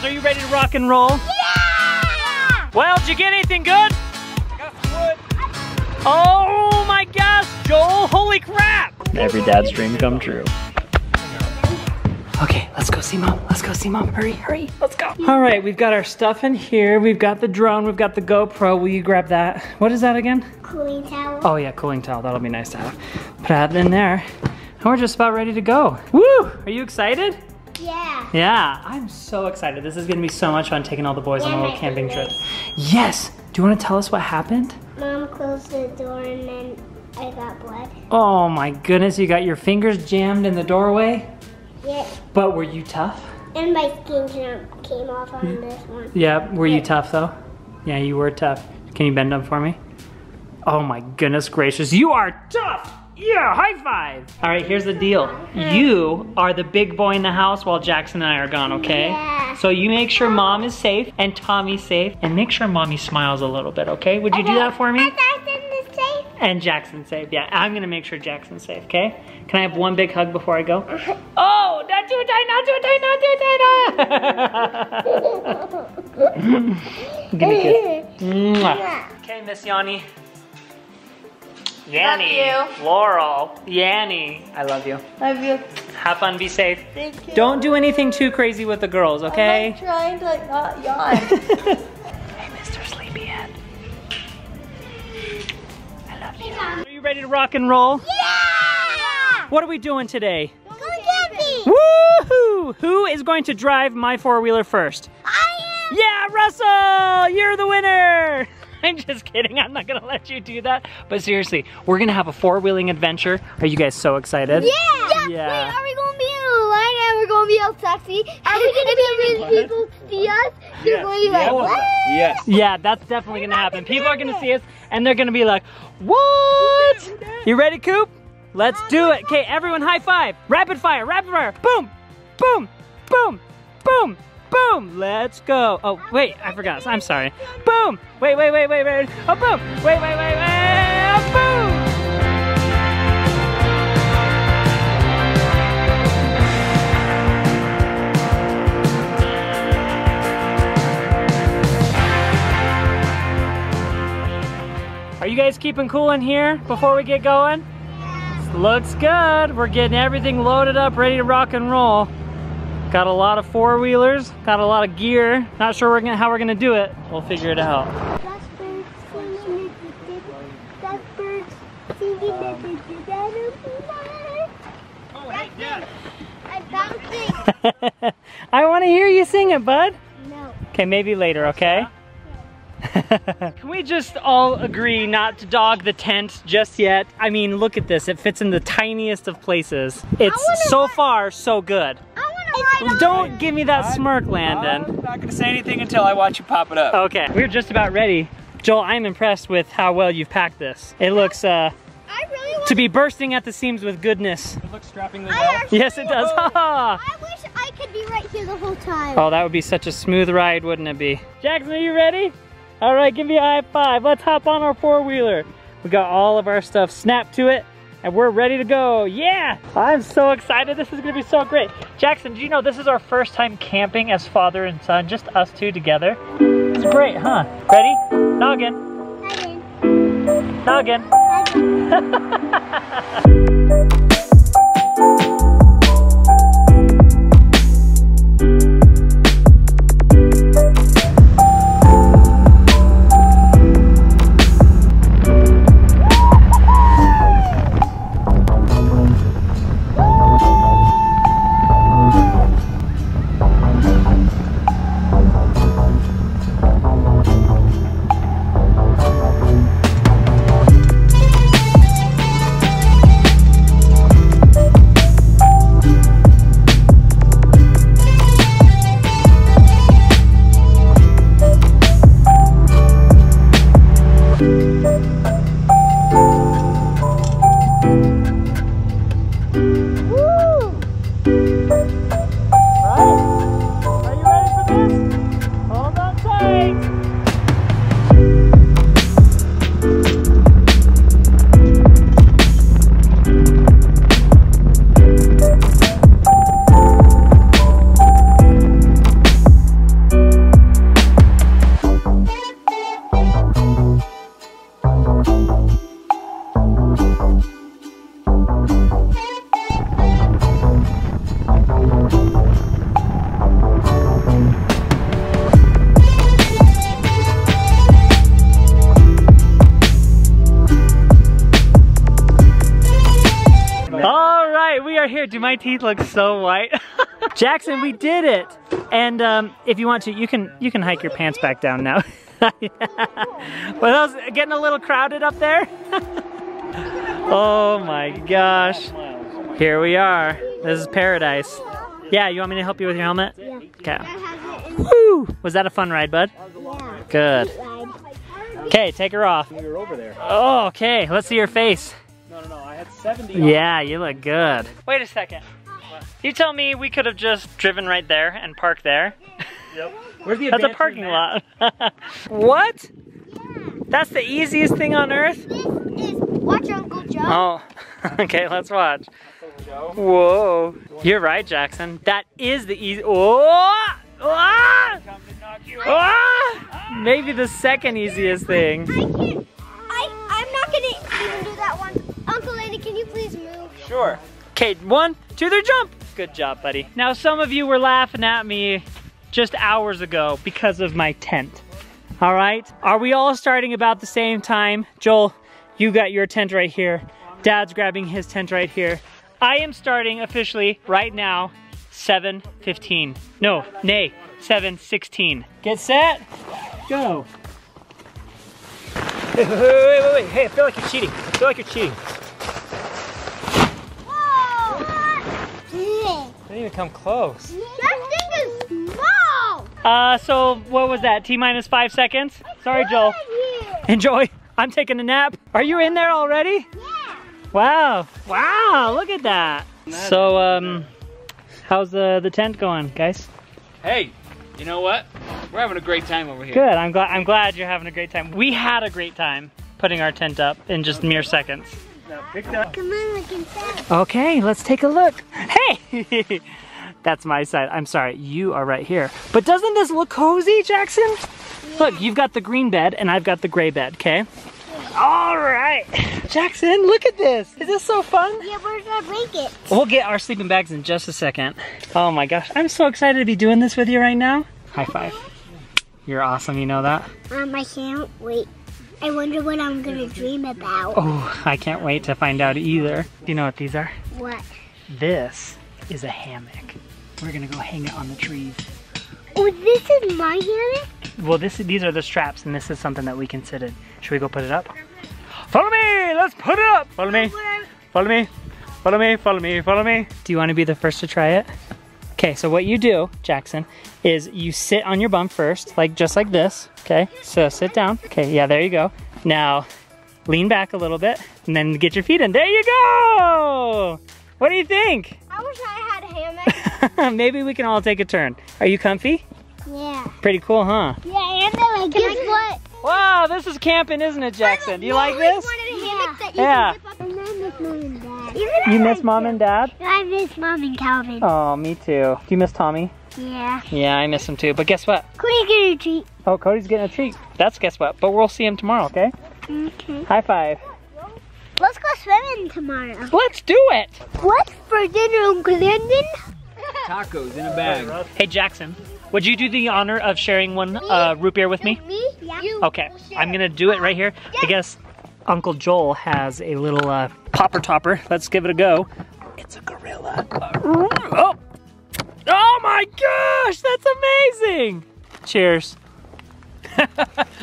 girls, are you ready to rock and roll? Yeah! Well, did you get anything good? I got some wood. Oh my gosh, Joel, holy crap! Every dad's dream come true. Okay, let's go see Mom. Let's go see Mom. Hurry, hurry. Let's go. All right, we've got our stuff in here. We've got the drone. We've got the GoPro. Will you grab that? What is that again? Cooling towel. Oh yeah, cooling towel. That'll be nice to have. Put that in there. And we're just about ready to go. Woo! Are you excited? Yeah. Yeah, I'm so excited. This is gonna be so much fun taking all the boys on a little camping trip. Yes. Do you want to tell us what happened? Mom closed the door and then I got blood. Oh my goodness! You got your fingers jammed in the doorway. Yeah. But were you tough? And my skin came off on this one. Yeah, were you tough though? Yeah, you were tough. Can you bend up for me? Oh my goodness gracious, you are tough! Yeah, high five! All right, here's the deal. You are the big boy in the house while Jackson and I are gone, okay? Yeah. So you make sure Mom is safe and Tommy's safe and make sure Mommy smiles a little bit, okay? Would you do that for me? And Jackson's safe, yeah. I'm gonna make sure Jackson's safe, okay? Can I have one big hug before I go? Oh, not too tight, not too tight, not too tight. Give me a kiss. Mwah. Okay, Miss Yanni. Yanni. Love you. Laurel. Yanni. I love you. Love you. Have fun, be safe. Thank you. Don't do anything too crazy with the girls, okay? I'm trying to like, not yawn. Are you ready to rock and roll? Yeah! What are we doing today? Going camping! Woohoo! Who is going to drive my four-wheeler first? I am! Yeah, Russell! You're the winner! I'm just kidding, I'm not gonna let you do that. But seriously, we're gonna have a four-wheeling adventure. Are you guys so excited? Yeah! Wait, are we gonna be in a line and we're gonna be all sexy? Are we gonna be really people see us? Yes. Going to be like, what? Yes. Yeah, that's definitely gonna happen. People are gonna see us and they're gonna be like, what? You ready, Coop? Let's do it. Okay, everyone high five. Rapid fire, rapid fire. Boom, boom, boom, boom, boom. Let's go. Oh, wait, I forgot. I'm sorry. Boom. Wait, wait, wait, wait, wait. Oh, boom. Wait, wait, wait, wait. Oh, boom. Are you guys keeping cool in here before we get going? Yeah. Looks good. We're getting everything loaded up, ready to rock and roll. Got a lot of four-wheelers, got a lot of gear. Not sure how we're gonna do it. We'll figure it out. I wanna hear you sing it, bud. No. Okay, maybe later, okay? Can we just all agree not to dog the tent just yet? I mean, look at this. It fits in the tiniest of places. It's so far, so good. Don't give me that smirk, Landon. I'm not gonna say anything until I watch you pop it up. Okay, we're just about ready. Joel, I'm impressed with how well you've packed this. It looks to be bursting at the seams with goodness. It looks strappingly well. Yes, it does. I wish I could be right here the whole time. Oh, that would be such a smooth ride, wouldn't it be? Jackson, are you ready? All right, give me a high five. Let's hop on our four-wheeler. We got all of our stuff snapped to it, and we're ready to go. Yeah, I'm so excited. This is gonna be so great. Jackson, do you know this is our first time camping as father and son, just us two together? It's great, huh? Ready? Noggin. Noggin. Noggin. do my teeth look so white? Jackson, we did it! And if you want to, you can hike your pants back down now. Yeah. Well, that was getting a little crowded up there. Oh my gosh. Here we are. This is paradise. Yeah, you want me to help you with your helmet? Yeah. Okay. Woo! Was that a fun ride, bud? Yeah. Good. Okay, take her off. We were over there. Oh, okay. Let's see your face. No, I had 70 on. Yeah, you look good. Wait a second. You tell me we could have just driven right there and parked there? Yep. Where's the That's a parking lot. What? Yeah. That's the easiest thing on earth? This is Watch Uncle Joe. Oh, okay, let's watch. Whoa. You're right, Jackson. That is the easy. Oh! Ah! Ah! Maybe the second easiest thing. I'm not gonna even do that one. Uncle Lady, can you please move? Sure. Okay, 1, 2, 3, jump. Good job, buddy. Now, some of you were laughing at me just hours ago because of my tent. All right? Are we all starting about the same time? Joel, you got your tent right here. Dad's grabbing his tent right here. I am starting officially right now, 7:15. No, nay, 7:16. Get set, go. Hey, wait. Hey, I feel like you're cheating. Whoa! They didn't even come close. That thing is small! So what was that? T-minus 5 seconds? Sorry, Joel. Enjoy. I'm taking a nap. Are you in there already? Yeah. Wow. Wow, look at that. So, how's the tent going, guys? Hey, you know what? We're having a great time over here. Good, I'm glad you're having a great time. We had a great time putting our tent up in just mere seconds. Come on, look inside. Okay, let's take a look. Hey! That's my side, I'm sorry, you are right here. But doesn't this look cozy, Jackson? Yeah. Look, you've got the green bed and I've got the gray bed, okay? All right, Jackson, look at this. Is this so fun? Yeah, where's our blanket? We'll get our sleeping bags in just a second. Oh my gosh, I'm so excited to be doing this with you right now. High five. You're awesome, you know that? I can't wait. I wonder what I'm gonna dream about. Oh, I can't wait to find out either. Do you know what these are? What? This is a hammock. We're gonna go hang it on the trees. Oh, this is my hammock? Well, these are the straps, and this is something that we can sit in. Should we go put it up? Follow me, let's put it up! Follow me, follow me, follow me, follow me, follow me. Do you wanna be the first to try it? Okay, so what you do, Jackson, is you sit on your bum first, just like this, okay? So sit down, okay, yeah, there you go. Now, lean back a little bit, and then get your feet in. There you go! What do you think? I wish I had a hammock. Maybe we can all take a turn. Are you comfy? Yeah. Pretty cool, huh? Yeah, and I like this one. Wow, this is camping, isn't it, Jackson? Do you like this? Yeah. You miss Mom and Dad? I miss Mom and Calvin. Oh, me too. Do you miss Tommy? Yeah. Yeah, I miss him too, but guess what? Cody's getting a treat. Oh, Cody's getting a treat. That's guess what, but we'll see him tomorrow, okay? Okay. High five. Let's go swimming tomorrow. Let's do it. What's for dinner, Glendon? Tacos in a bag. Hey, Jackson, would you do the honor of sharing one root beer with me? Me? Yeah. Okay, I'm gonna do it right here. I guess Uncle Joel has a little popper topper. Let's give it a go. It's a gorilla. Oh! Oh my gosh, that's amazing! Cheers.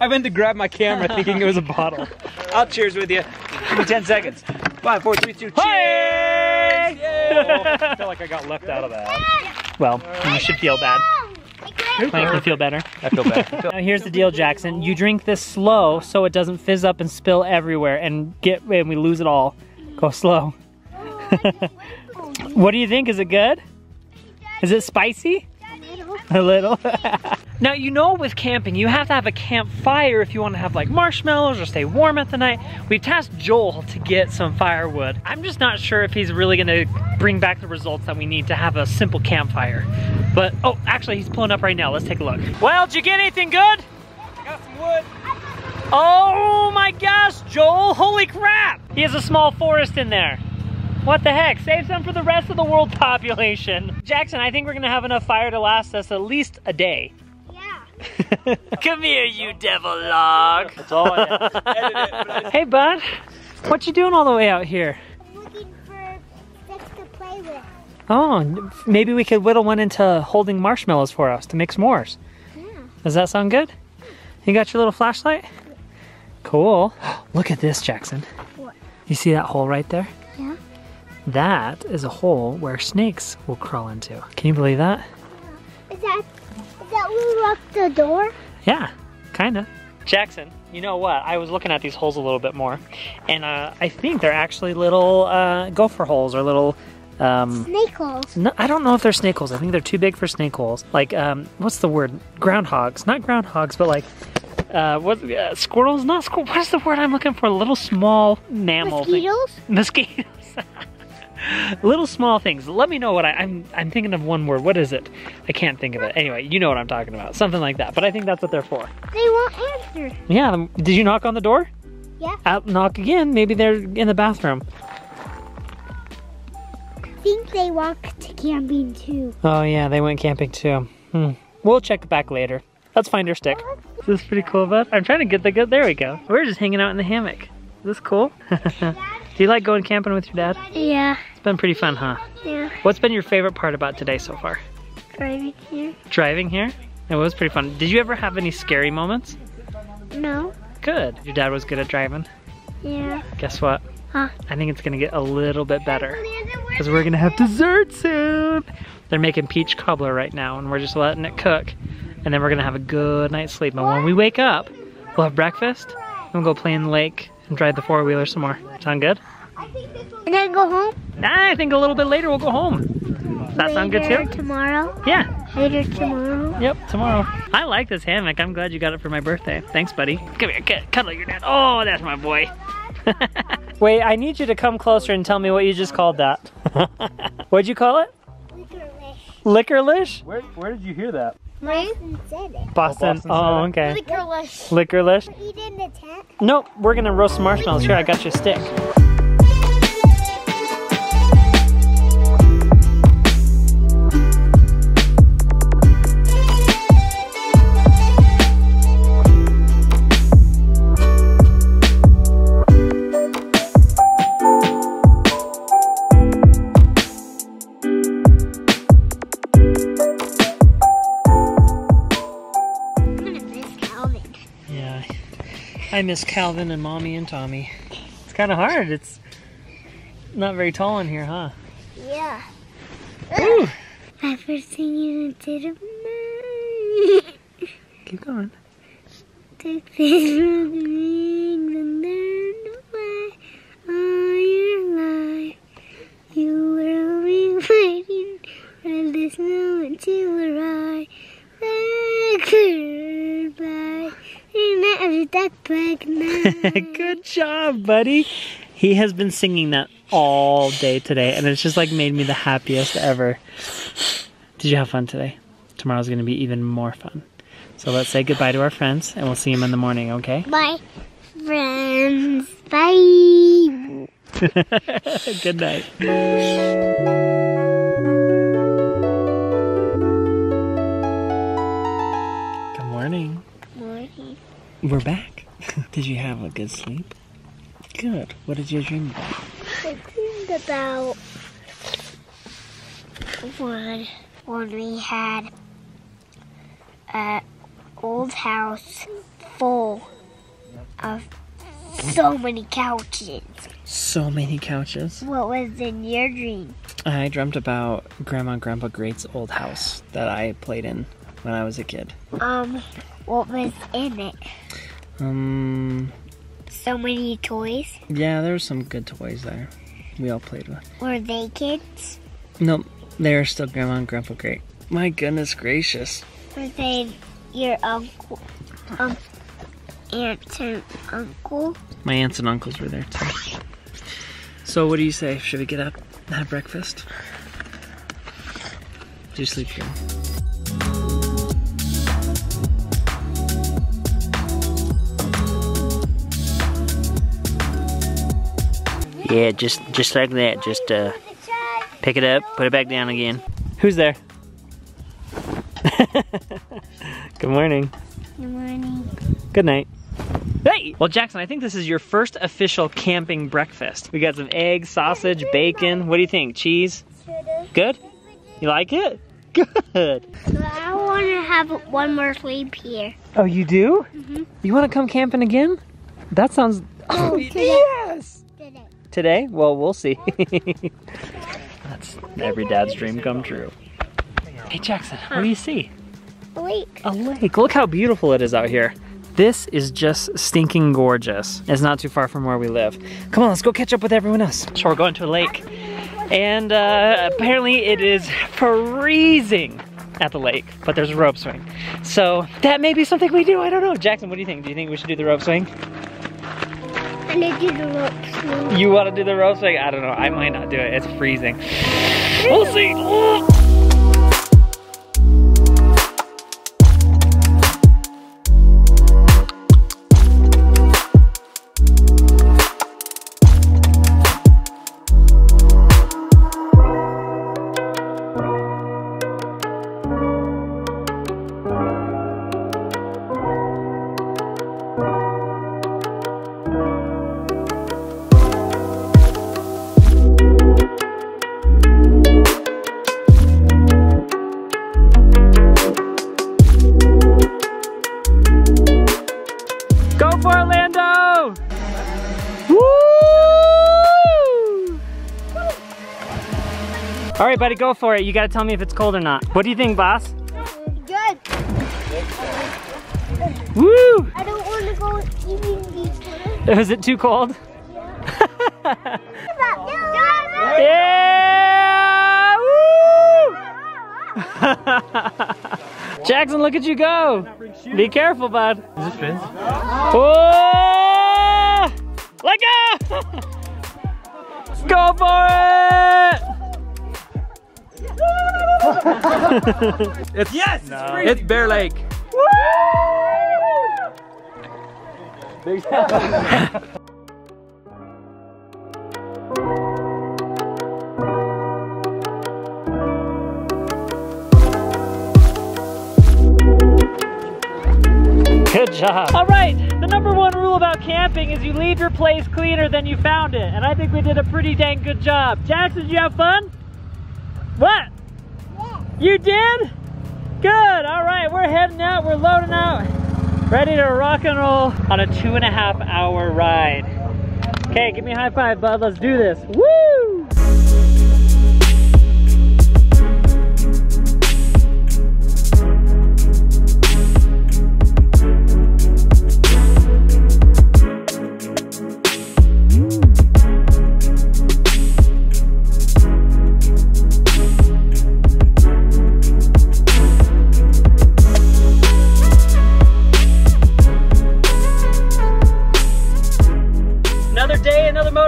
I went to grab my camera thinking it was a bottle. I'll cheers with you. Give me 10 seconds. 5, 4, 3, 2, cheers! Hey! Yeah. Oh, I feel like I got left out of that. Well, you should feel bad. Mike, you feel better? I feel better. Now here's the deal, Jackson. You drink this slow so it doesn't fizz up and spill everywhere and we lose it all. Go slow. What do you think? Is it good? Is it spicy? A little. Now, you know with camping, you have to have a campfire if you want to have like marshmallows or stay warm at the night. We've tasked Joel to get some firewood. I'm just not sure if he's really gonna bring back the results that we need to have a simple campfire. But, oh, actually he's pulling up right now. Let's take a look. Well, did you get anything good? I got some wood. Oh my gosh, Joel, holy crap. He has a small forest in there. What the heck? Save some for the rest of the world population. Jackson, I think we're gonna have enough fire to last us at least a day. Come here, you devil log. That's all I have. Edit it, but hey, bud. What you doing all the way out here? I'm looking for stuff to play with. Oh, maybe we could whittle one into holding marshmallows for us to make s'mores. Yeah. Does that sound good? You got your little flashlight? Cool. Look at this, Jackson. What? You see that hole right there? Yeah. That is a hole where snakes will crawl into. Can you believe that? Is that we locked the door? Yeah, kinda. Jackson, you know what? I was looking at these holes a little bit more, and I think they're actually little gopher holes or little snake holes. No, I don't know if they're snake holes. I think they're too big for snake holes. Like, what's the word? Groundhogs. Not groundhogs, but like squirrels? Not squirrels. What is the word I'm looking for? Little small mammal mosquitoes? Thing. Mosquitoes. Little small things. Let me know what I'm thinking of one word. What is it? I can't think of it. Anyway, you know what I'm talking about. Something like that. But I think that's what they're for. They won't answer. Yeah. Did you knock on the door? Yeah. I'll knock again. Maybe they're in the bathroom. I think they walked to camping too. Oh yeah, they went camping too. We'll check back later. Let's find her stick. Is this pretty cool, bud? I'm trying to get the good. There we go. We're just hanging out in the hammock. Is this cool? Do you like going camping with your dad? Yeah. It's been pretty fun, huh? Yeah. What's been your favorite part about today so far? Driving here. Driving here? It was pretty fun. Did you ever have any scary moments? No. Good. Your dad was good at driving? Yeah. Guess what? Huh? I think it's gonna get a little bit better. Because we're gonna have dessert soon! They're making peach cobbler right now and we're just letting it cook. And then we're gonna have a good night's sleep. And when we wake up, we'll have breakfast and we'll go play in the lake and drive the four-wheeler some more. Sound good? And then go home? Nah, I think a little bit later we'll go home. Does that sound good too? Tomorrow? Yeah. Later tomorrow? Yep, tomorrow. I like this hammock. I'm glad you got it for my birthday. Thanks, buddy. Come here, cuddle your dad. Oh, that's my boy. Wait, I need you to come closer and tell me what you just called that. What'd you call it? Licorice. Licorice? Where did you hear that? Boston said it. Boston. Oh, okay. Licorice. Licorice. Eat in the tent? Nope, we're gonna roast some marshmallows. Here, I got your stick. I miss Calvin and Mommy and Tommy. It's kind of hard. It's not very tall in here, huh? Yeah. Ooh. My first thing you did. Keep going. Take this ring and learn away all your life. You will be waiting for this moment to arrive. Goodbye. Good job, buddy. He has been singing that all day today, and it's just like made me the happiest ever. Did you have fun today? Tomorrow's gonna be even more fun. So let's say goodbye to our friends, and we'll see them in the morning, okay? Bye, friends. Bye. Good night. We're back. Did you have a good sleep? Good. What did you dream about? I dreamed about when we had an old house full of so many couches. So many couches? What was in your dream? I dreamt about Grandma and Grandpa Great's old house that I played in when I was a kid. What was in it? So many toys? Yeah, there were some good toys there. We all played with. Were they kids? Nope. They were still Grandma and Grandpa Great. My goodness gracious. Were they your uncle? Aunt and uncle? My aunts and uncles were there too. So what do you say? Should we get up and have breakfast? Do you sleep here? Yeah, just like that. Just pick it up, put it back down again. Who's there? Good morning. Good morning. Good night. Hey! Well, Jackson, I think this is your first official camping breakfast. We got some eggs, sausage, bacon. What do you think? Cheese? Cheddar. Good? You like it? Good. But I want to have one more sleep here. Oh, you do? Mm-hmm. You want to come camping again? That sounds... Oh, today. Yes! Today. Today? Well, we'll see. That's every dad's dream come true. Hey, Jackson, what do you see? A lake. A lake. Look how beautiful it is out here. This is just stinking gorgeous. It's not too far from where we live. Come on, let's go catch up with everyone else. So we're going to a lake. And apparently it is freezing at the lake, but there's a rope swing. So that may be something we do, I don't know. Jackson, what do you think? Do you think we should do the rope swing? I need to do the rope swing. You wanna do the rope swing? I don't know, I might not do it, it's freezing. We'll see. Oh. All right, buddy, go for it. You gotta tell me if it's cold or not. What do you think, boss? Good. Woo! I don't want to go eating these. Is it too cold? Yeah. Yeah! Woo! Jackson, look at you go. Be careful, bud. Is this fins? Oh! Let go! Go for it! It's, yes! No. It's Bear Lake. Woo! Big time. Good job. All right, the number one rule about camping is you leave your place cleaner than you found it. And I think we did a pretty dang good job. Jackson, did you have fun? What? Yeah. You did? Good, all right, we're heading out, we're loading out. Ready to rock and roll on a 2.5 hour ride. Okay, give me a high five, bud, let's do this. Woo!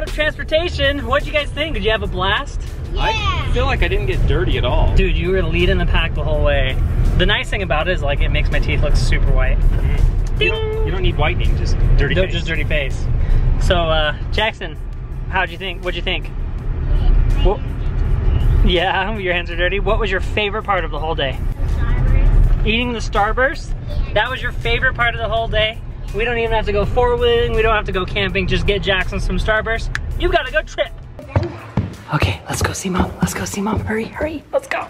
Transportation, what'd you guys think? Did you have a blast? Yeah. I feel like I didn't get dirty at all. Dude, you were leading the pack the whole way. The nice thing about it is like it makes my teeth look super white. Mm-hmm. You don't need whitening, just dirty face. Just dirty face. So Jackson, how'd you think? What'd you think? Well, yeah, your hands are dirty. What was your favorite part of the whole day? The Starburst. Eating the Starburst? Yeah. That was your favorite part of the whole day? We don't even have to go forwarding, we don't have to go camping, just get Jackson some Starburst. You've got a good trip. Okay, let's go see Mom. Let's go see Mom. Hurry, hurry. Let's go.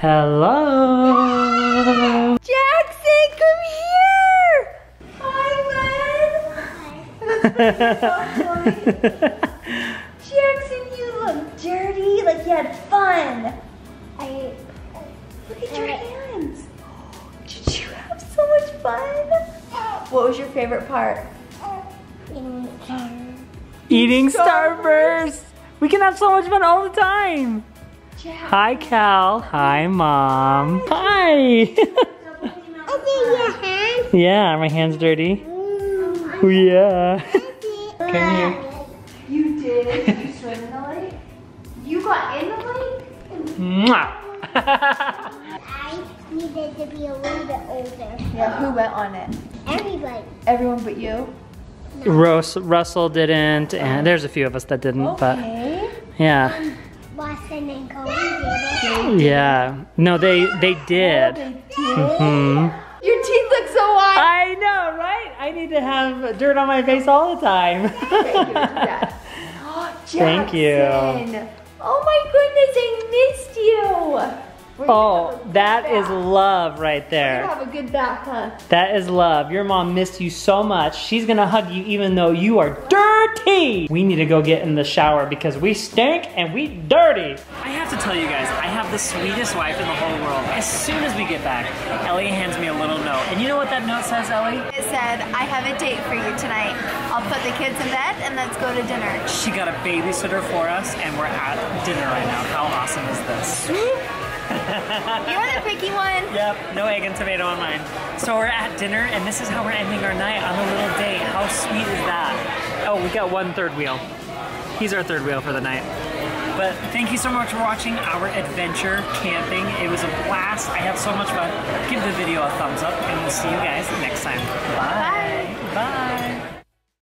Hello. Jackson, come here. Hi, Len. Hi. Jackson, you look dirty, like you had fun. Look at your hands. Did you have so much fun? What was your favorite part? Eating Starburst. We can have so much fun all the time. Jack. Hi, Cal. Hi, Mom. Hi. Yeah, my hand's dirty. Oh, yeah. Come here. You did. You swim in the lake? You got in the lake? I needed to be a little bit older. Yeah, who went on it? Everybody. Everyone but you? Russell didn't, and there's a few of us that didn't, but yeah. Boston and Cody did it. Yeah, no, they did. Mm-hmm. Your teeth look so white. I know, right? I need to have dirt on my face all the time. Jackson. Thank you. Oh my goodness, I missed you. Oh, that is love right there. We're gonna have a good bath, huh? That is love. Your mom missed you so much. She's gonna hug you even though you are dirty. We need to go get in the shower because we stink and we dirty. I have to tell you guys, I have the sweetest wife in the whole world. As soon as we get back, Ellie hands me a little note. And you know what that note says, Ellie? It said, I have a date for you tonight. I'll put the kids in bed and let's go to dinner. She got a babysitter for us and we're at dinner right now. How awesome is this? You're the picky one. Yep, no egg and tomato on mine. So we're at dinner, and this is how we're ending our night on a little date. How sweet is that? Oh, we got one third wheel. He's our third wheel for the night. But thank you so much for watching our adventure camping. It was a blast. I had so much fun. Give the video a thumbs up, and we'll see you guys next time. Bye. Bye. Bye.